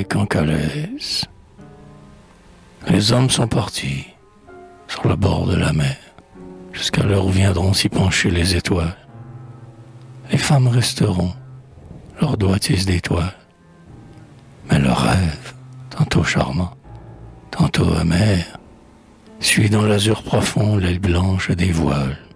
les Cancalaises. Les hommes sont partis sur le bord de la mer, jusqu'à l'heure où viendront s'y pencher les étoiles. Les femmes resteront, leurs doigtises d'étoiles, mais leurs rêves, tantôt charmants, tantôt amers, suit dans l'azur profond l'aile blanche des voiles.